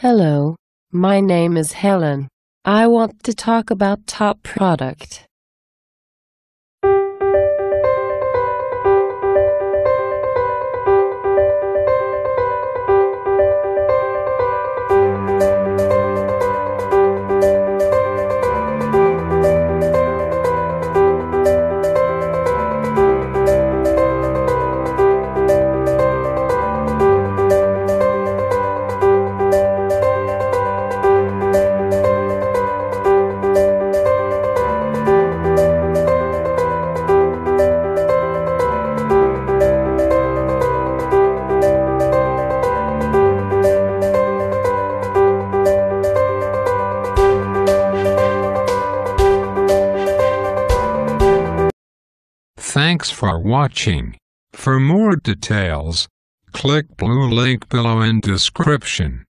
Hello, my name is Helen. I want to talk about top product. Thanks for watching. For more details, click blue link below in description.